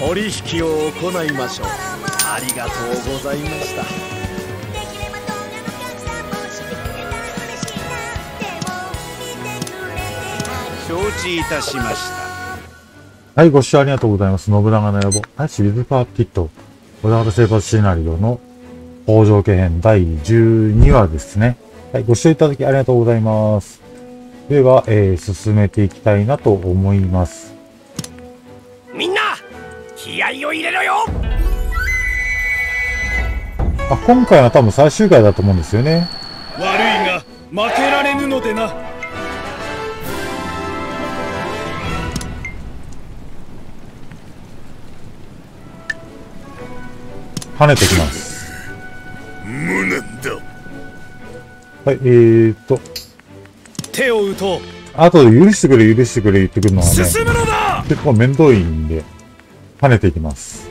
取引を行いましょう。ありがとうございました。承知いたしました。はい、ご視聴ありがとうございます。信長の野望大地ウィズパーキット小田原生活シナリオの北条家編第12話ですね。はい、ご視聴いただきありがとうございます。では、進めていきたいなと思います。みんな気合を入れろよ。あ、今回は多分最終回だと思うんですよね。悪いが負けられぬのでな。跳ねてきます。無念だ。はい、手を打とう。あとで許してくれ、許してくれ言ってくるのはね、進むのだ。結構面倒いんで、跳ねていきます。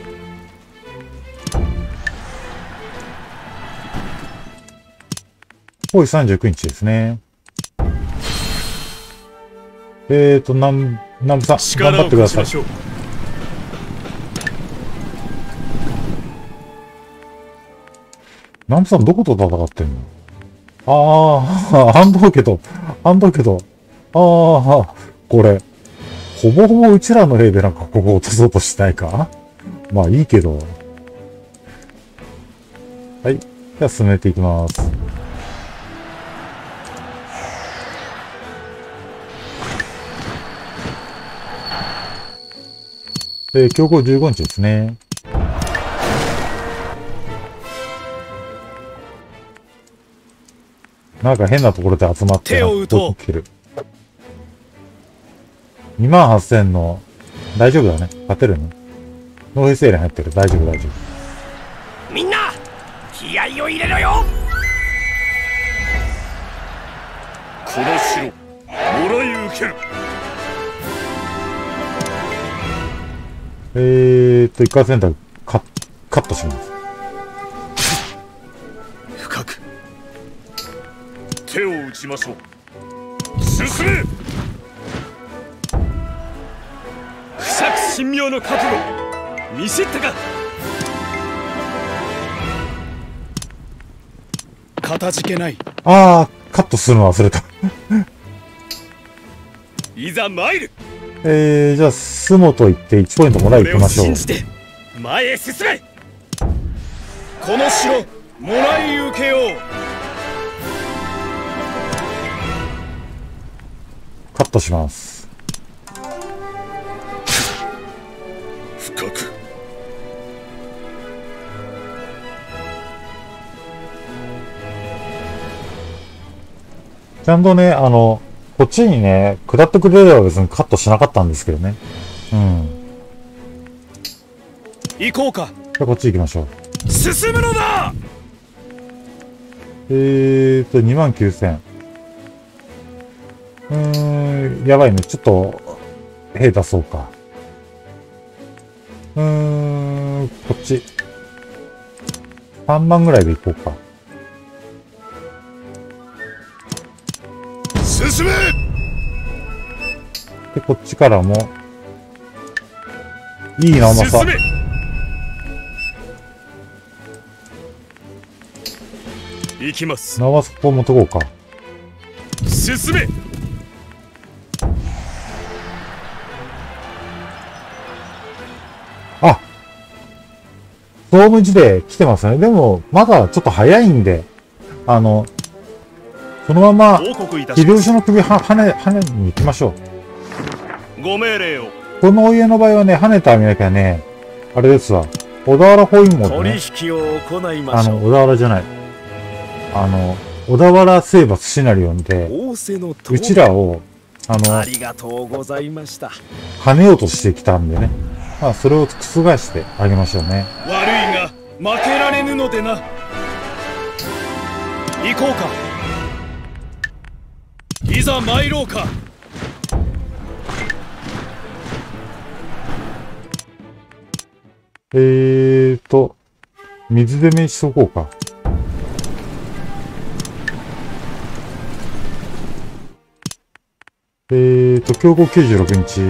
ほい39インチですね。南部さん、頑張ってください。南部さんどこと戦ってんの？反動家と。これ、ほぼほぼうちらの兵でなんかここ落とそうとしないか？まあいいけど。はい。じゃあ進めていきます。強行15インチですね。なんか変なところで集まって手を打とう。28000の、大丈夫だね。勝てるね。農兵精錬入ってる。大丈夫、大丈夫。みんな、気合を入れろよ。この城、もらい受ける。一回選択、カットします。手を打ちましょう。進め。不作神妙の覚悟見知ったか。かたじけない。ああ、カットするの忘れたいざ参る。じゃあスモと言って1ポイントもらい行きましょう。信じて前へ進め。この城もらい受けよう。カットします。深く。ちゃんとね、こっちにね、下ってくれれば別にカットしなかったんですけどね。うん。行こうか。じゃあこっち行きましょう。進むのだ。29000。やばいね。ちょっと、兵出そうか。こっち。3万ぐらいでいこうか。進め！で、こっちからも、いいな、甘さ。行きます。縄そこ持ってこうか。進め！総務時で来てますね。でも、まだちょっと早いんで、そのまま、秀吉の首跳ねに行きましょう。ご命令を。このお家の場合はね、跳ねたみたいなね、あれですわ。小田原包囲網でね、小田原じゃない。小田原征伐シナリオンで、うちらを、跳ねようとしてきたんでね。まあ、それを覆してあげましょうね。悪いが負けられぬのでな。行こうか。いざ参ろうか。水攻めしとこうか。強豪96インチ。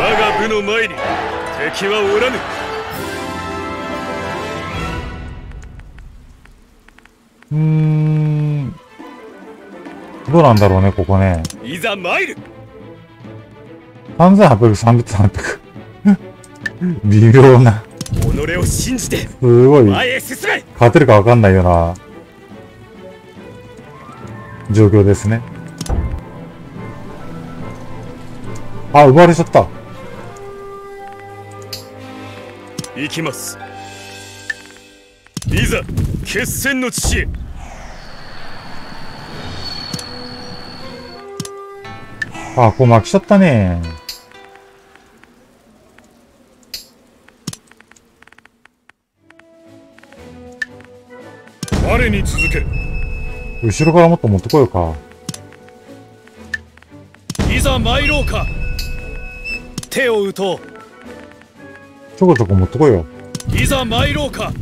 我が部の前に敵はおらぬ。どうなんだろうね、ここね。いざ参る。3800、3800。微妙な。己を信じて。すごい。前へ進め。勝てるかわかんないような状況ですね。あ、奪われちゃった。行きます。いざ決戦の地へ。あ、こう負けちゃったね。我に続け。後ろからもっと持ってこようか。いざ参ろうか。手を打とう。ちょこちょこ持ってこいよ。いざ参ろうか。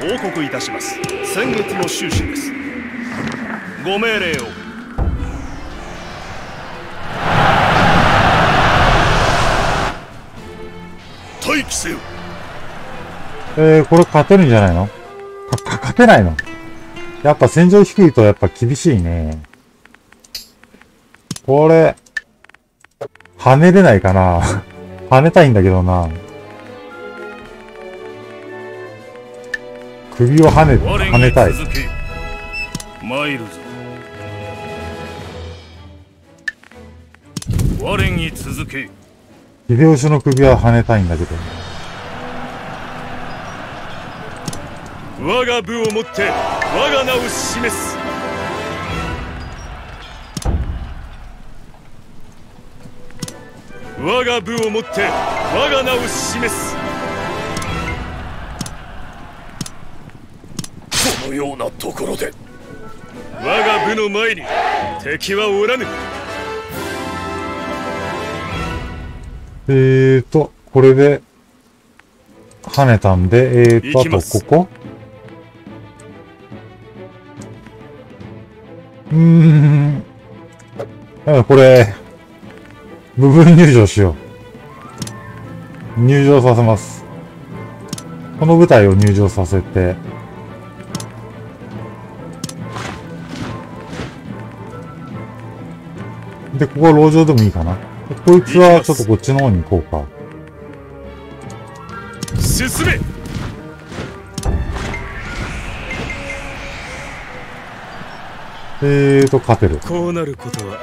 報告いたします。先月の収支です。ご命令を。待機せよ。これ勝てるんじゃないのか。勝てないの。やっぱ戦場低いとやっぱ厳しいね。これ跳ねれないかな。跳ねたいんだけどな。首を跳ねたい。参るぞ。我に続け。秀吉の首は跳ねたいんだけど。我が部をもって我が名を示す。我が部をもって我が名を示す。のようなところで我が部の前に敵はおらぬ。これで跳ねたんで、あとこここれ部分入場しよう。入場させます。この部隊を入場させて、で、ここは籠城でもいいかな。こいつはちょっとこっちの方に行こうか。進め。勝てる。こうなることは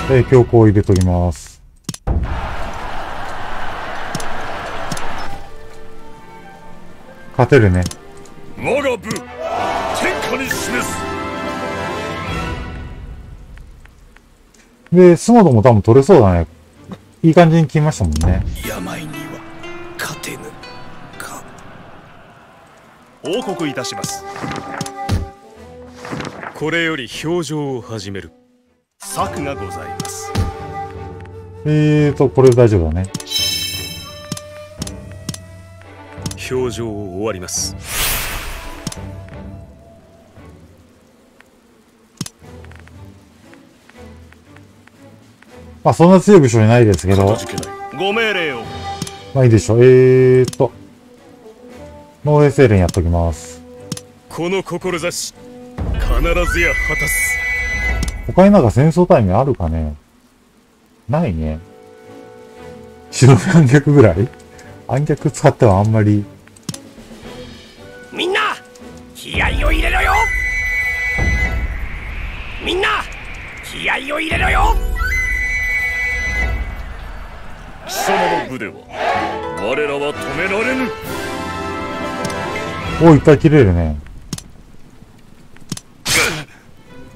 分かった。強行を入れときます。勝てるね。我が部、天下に示す。で、スモードも多分取れそうだね。いい感じに切りましたもんね。病には勝てぬか。報告いたします。これより表情を始める。策がございます。これ大丈夫だね。表情を終わります。まあそんな強い武将じゃないですけど。ご命令を。まあいいでしょう。農兵精錬やっときます。この志、必ずや果たす。他になんか戦争タイムあるかね。ないね。忍び暗脚ぐらい。暗脚使ってはあんまり。みんな気合を入れろよ。みんな気合を入れろよ。貴様の部では我らは止められぬ。おいっぱい切れるね。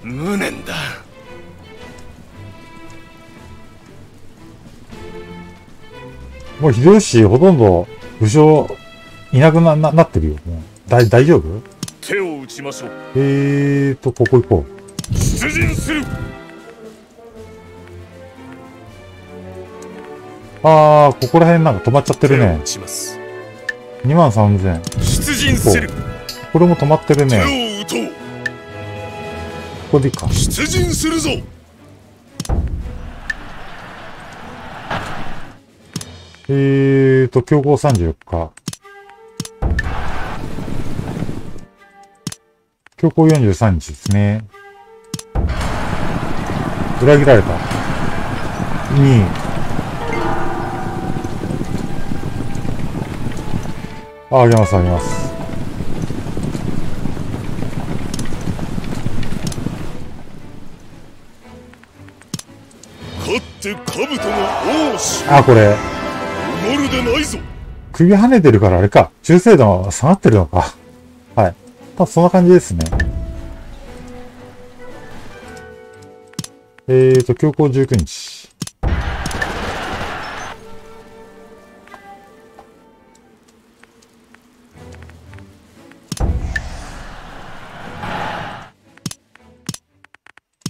無念だ。もう秀吉ほとんど武将いなく なってるよ。大丈夫。手を打ちましょう。ここ行こう。出陣する。あー、ここら辺なんか止まっちゃってるね。2万3000。出陣する。これも止まってるね。これでいいか。出陣するぞ。強豪34日、強行43日ですね。裏切られた。2位。あげます、あげます。勝って兜の王子。あ、これ。首跳ねてるからあれか。中性弾は下がってるのか。はい。多分そんな感じですね。強行19日。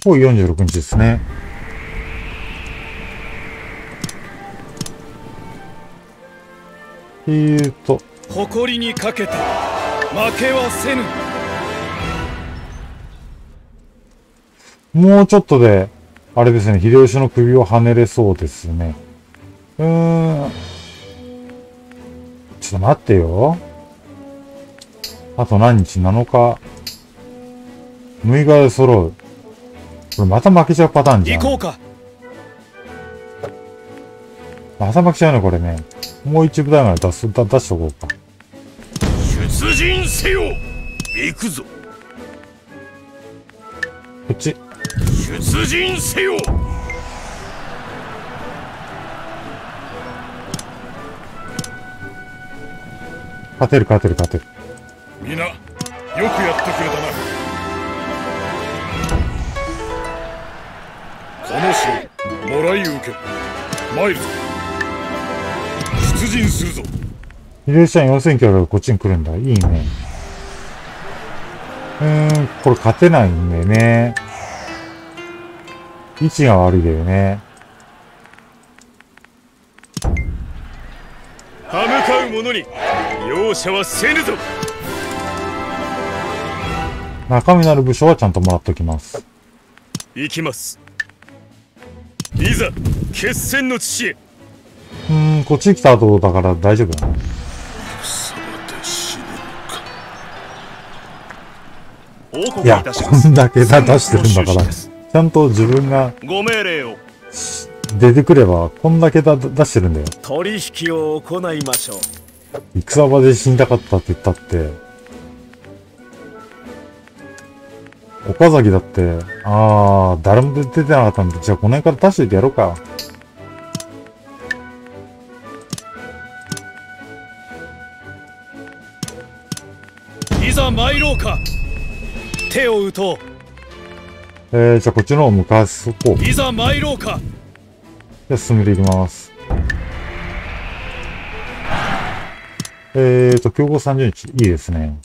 もう46日ですね。誇りにかけて負けはせぬ。もうちょっとであれですね、秀吉の首をはねれそうですね。ちょっと待ってよ。あと何日？ 7 日。6日で揃う。これまた負けちゃうパターンじゃん。行こうか。また負けちゃうね、これね。もう一部隊まで出しとこうか。出陣せよ。行くぞ。こっち。出陣せよ。勝てる勝てる勝てる。みんなよくやってくれたな。この城もらい受け、参るぞ。出陣するぞ。秀吉ちゃん4000キロがこっちに来るんだ。いいね。これ勝てないんだよね。位置が悪いだよね。歯向かう者に容赦はせぬぞ。中身のある武将はちゃんともらっておきます。行きます。いざ決戦の地へ。こっちに来た後だから大丈夫だな。いや、こんだけ出してるんだから、ちゃんと自分が出てくれば、こんだけ出してるんだよ。取引を行いましょう。戦場で死にたかったって言ったって、岡崎だって、ああ、誰も出てなかったんで、じゃあこの辺から出しておいてやろうか。いざ参ろうか。手を打とう。じゃあこっちの方を向かせとこう。いざ参ろうか。じゃあ進めていきます。強豪30日、いいですね。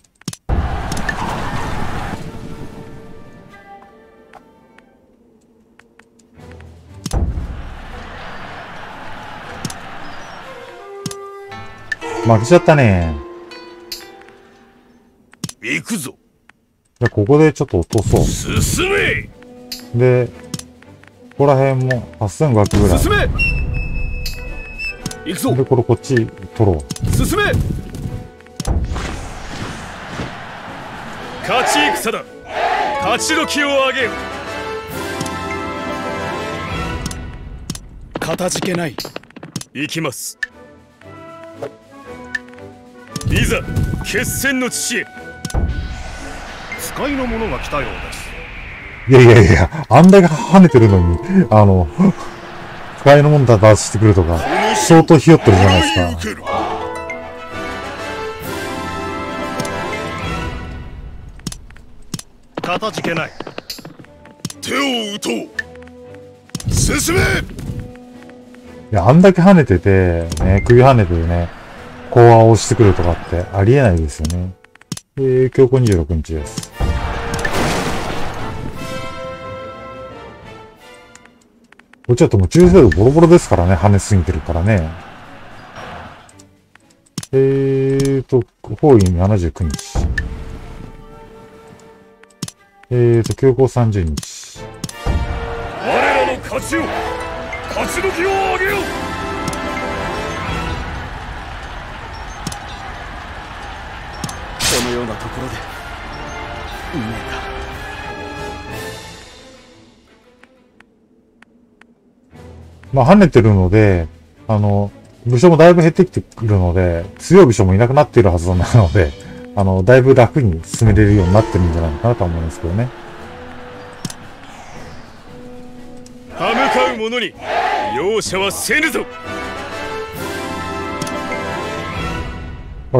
負けちゃったね。行くぞ。じゃあここでちょっと落とそう。進め。で、ここら辺も8500ぐらい。進め。行くぞ。で、これこっち取ろう。進め。勝ち戦だ。勝ち時をあげよ。かたじけない。行きます。いざ決戦の地へ。使いの者が来たようです。いやいやいや、あんだけ跳ねてるのに、使いの者だ出してくるとか、相当ひよってるじゃないですか。かたじけない。手を打とう。進め。いや、あんだけ跳ねてて、ね、首跳ねてね、講和を押してくるとかってありえないですよね。強行26日です。こっちだともう中性度ボロボロですからね。跳ねすぎてるからね。包囲79日。強行30日。我らの勝ちを、勝ち抜きをあげよう。このようなところで運命だ。まあ跳ねてるので、武将もだいぶ減ってきてくるので、強い武将もいなくなっているはずなので、だいぶ楽に進めれるようになってるんじゃないかなと思うんですけどね。歯向かう者に容赦はせぬぞ。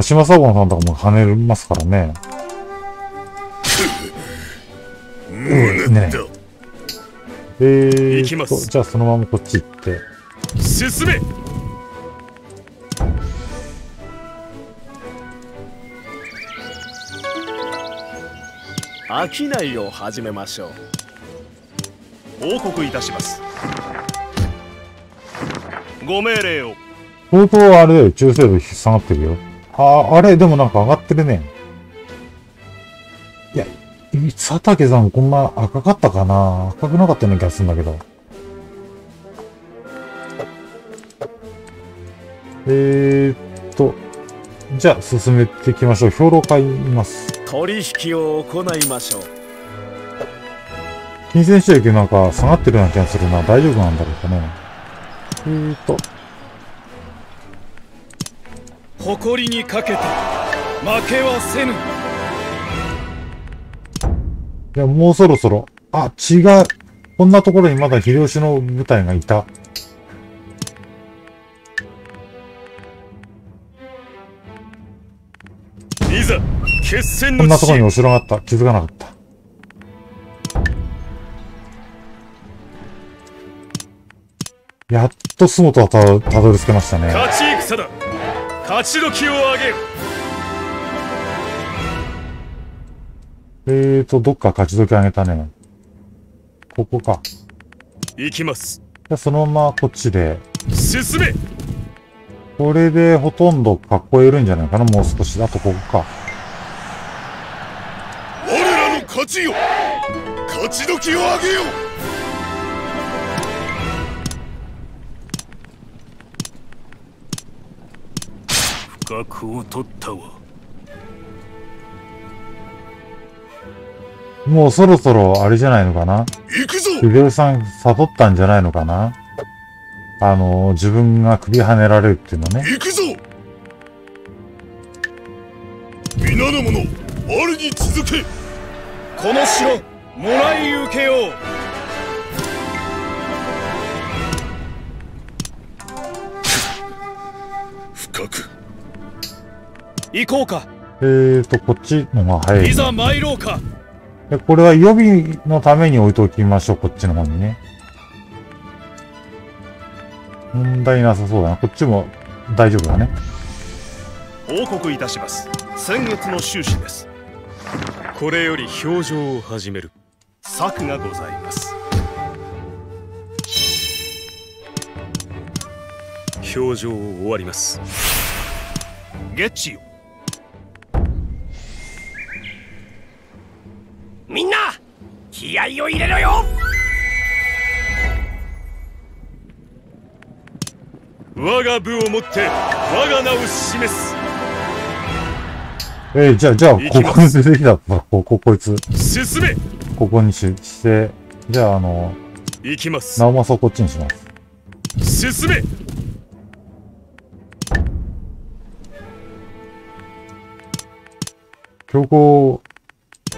島左近さんとかも跳ねますからね。ねえ。じゃあそのままこっち行って。進め。商いを始めましょう。報告いたします。ご命令を。相当あれだよ、中性度下がってるよ。あれ、でもなんか上がってるね。いや、佐竹さんこんな赤かったかな。赤くなかったような気がするんだけど。じゃあ進めていきましょう。兵糧買います。取引を行いましょう。金銭収益なんか下がってるような気がするな。大丈夫なんだろうかね。誇りにかけて負けはせぬ。いや、もうそろそろ、あ、違う。こんなところにまだ秀吉の部隊がいた。いざ決戦の地。こんなところにお城があった。気づかなかった。やっと洲本はたどり着けましたね。勝ち戦だ。勝ち時をあげよ。どっか勝ち時あげたね。ここか。行きます。じゃあそのままこっちで。進め。これでほとんど囲えるんじゃないかな、もう少し。あとここか。我らの勝ちよ。勝ち時をあげよ。を取ったわ。もうそろそろあれじゃないのかな。秀吉さん悟ったんじゃないのかな。自分が首跳ねられるっていうのね。行くぞ。皆の者、我に続け。この城もらい受けよう。深く行こうか。こっちのが早い、ね。いざ参ろうか。これは予備のために置いておきましょう。こっちの方にね。問題なさそうだな。こっちも大丈夫だね。報告いたします。先月の収支です。これより表情を始める策がございます。表情を終わります。ゲッチよ。みんな気合を入れろよ。我が部をもって我が名を示す。じゃあここに出てきたらこいつ進め。ここにしてじゃあ行きます。直政をこっちにします。進め。強行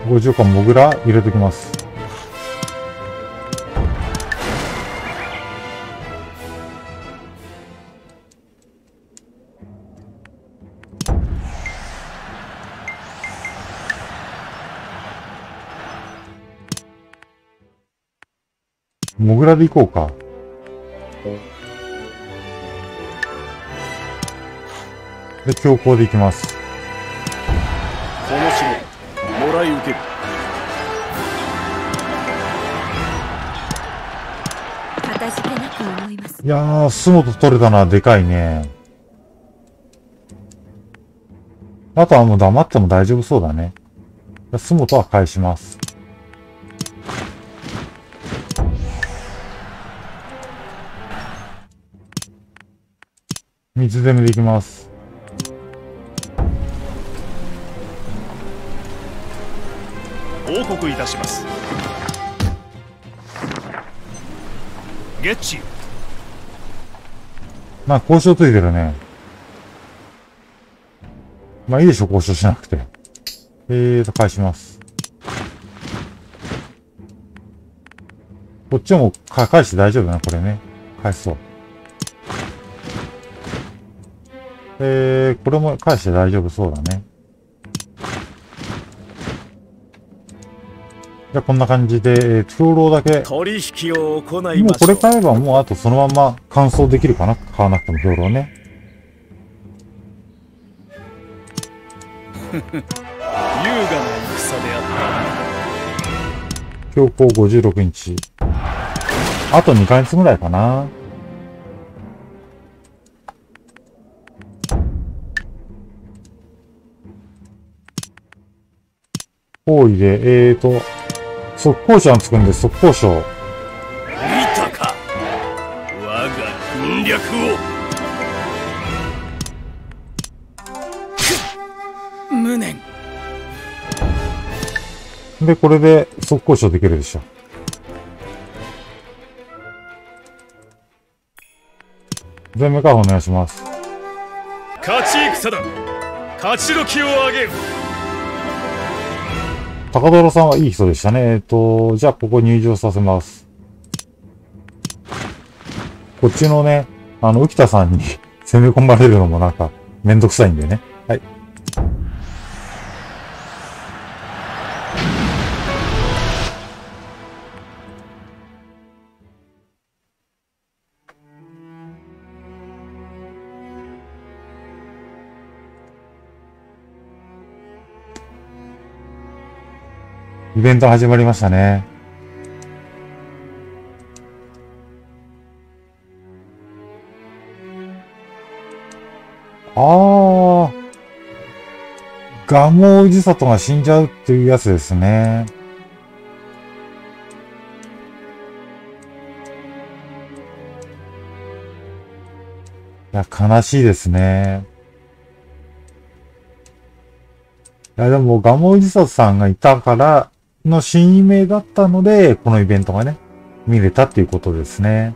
50巻モグラ入れときます。モグラでいこうか。で強行でいきます。この城もらい受ける。いやー、洲本取れたのはでかいね。あとはもう黙っても大丈夫そうだね。洲本は返します。3つ全部できます。報告いたします。ゲッチ。まあ交渉ついてるね。まあいいでしょ、交渉しなくて。返します。こっちも返して大丈夫な、これね。返そう。これも返して大丈夫そうだね。じゃあこんな感じで、長老だけ。取引を行います。もうこれ買えばもうあとそのまま乾燥できるかな。買わなくても長老ね。優雅な戦であった。標高56インチ。あと2ヶ月ぐらいかな。行為で、速攻者がつくんで、速攻賞。見たか我が軍略を。無念で、これで速攻賞できるでしょ。全面解放お願いします。勝ち戦だ。勝ち時をあげよ。高泥さんはいい人でしたね。じゃあここ入場させます。こっちのね、浮田さんに攻め込まれるのもなんかめんどくさいんでね。はい、イベント始まりましたね。ああ、蒲生氏里が死んじゃうっていうやつですね。いや、悲しいですね。いや、でも蒲生氏里さんがいたから、の新名だったので、このイベントがね、見れたっていうことですね。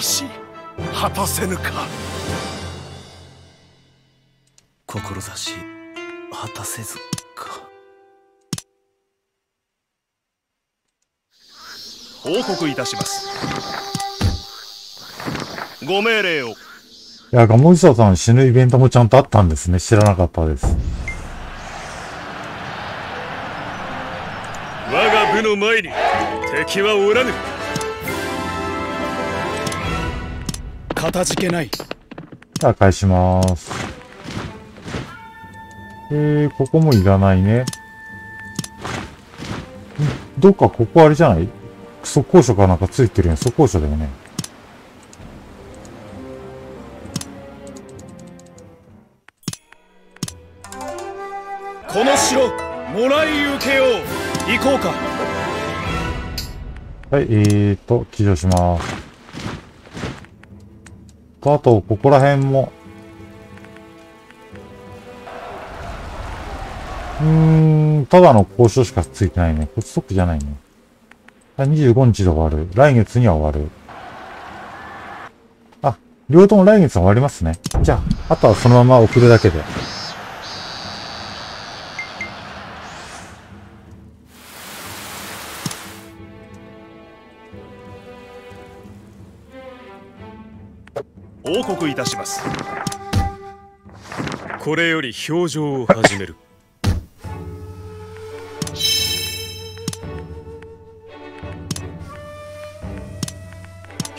志、果たせぬか。志、果たせずか。報告いたします。ご命令を。いや、蒲生さん死ぬイベントもちゃんとあったんですね。知らなかったです。我が部の前に敵はおらぬ。かたじけない。じゃあ返します。ここもいらないね。どっかここあれじゃない？速攻書かなんかついてるやん。速攻書だよね。この城、もらい受けよう。行こうか。はい、起動します。あと、ここら辺も。ただの交渉しかついてないね。こっち特じゃないね。25日で終わる。来月には終わる。あ、両党も来月は終わりますね。じゃあ、あとはそのまま送るだけで。報告いたします。これより表情を始める。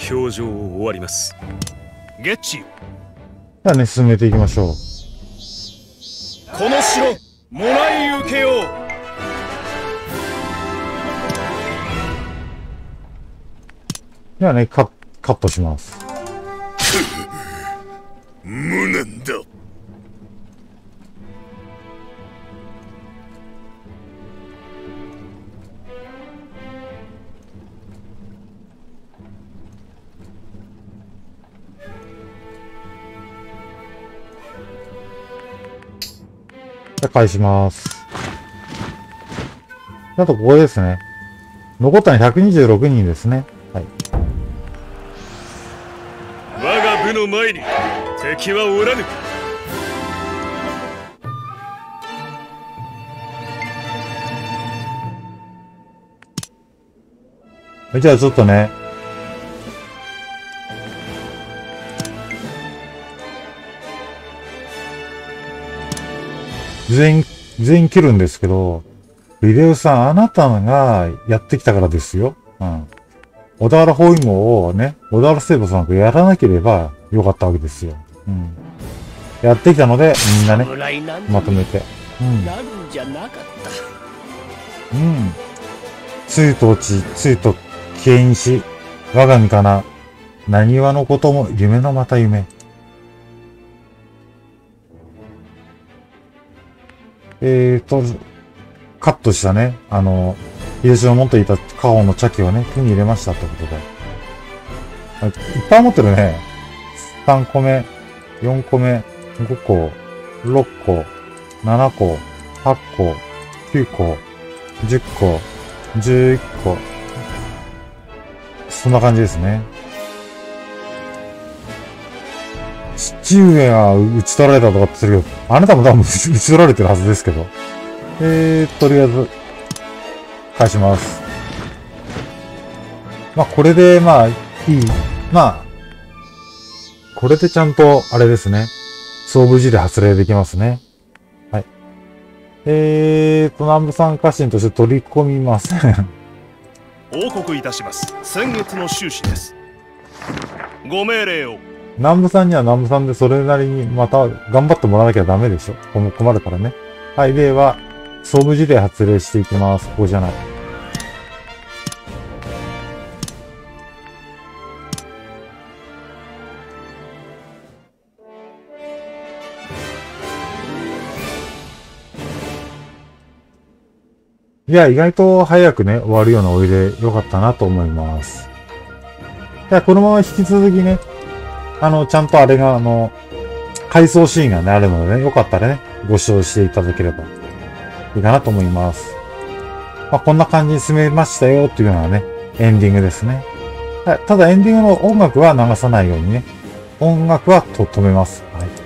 表情を終わります。ゲッチ。じゃあね、進めていきましょう。この城、もらい受けよう。じゃあね、カットします。無念だ。じゃあ返します。あとここですね。残ったの126人ですね。はい。我が部の前に敵はおらぬ。じゃあちょっとね、全員切るんですけど、ビデオさん、あなたがやってきたからですよ。うん。小田原包囲網をね、小田原聖母さんとやらなければよかったわけですよ。うん。やってきたので、みんなね、まとめて。うん。うん。ついと落ち、ついと敬遠し、我が身かな。何話のことも夢のまた夢。カットしたね、秀吉の持っていた家宝の茶器をね、手に入れましたってことで。あ、いっぱい持ってるね。3個目、4個目、5個、6個、7個、8個、9個、10個、11個。そんな感じですね。父上は打ち取られたとかってするけど、あなたも多分打ち取られてるはずですけど。とりあえず、返します。まあ、これで、まあ、いい。まあ、これでちゃんと、あれですね。総武寺で発令できますね。はい。南部参加心として取り込みません。報告いたします。先月の収支です。ご命令を。南部さんには南部さんでそれなりにまた頑張ってもらわなきゃダメでしょ。困るからね。はい、では、総武事例発令していきます。ここじゃない。いや、意外と早くね、終わるようなおいでよかったなと思います。じゃあ、このまま引き続きね、ちゃんとあれが、回想シーンがね、あるのでね、よかったらね、ご視聴していただければいいかなと思います。まあ、こんな感じに進めましたよ、というのはね、エンディングですね。はい、ただエンディングの音楽は流さないようにね、音楽は止めます。はい。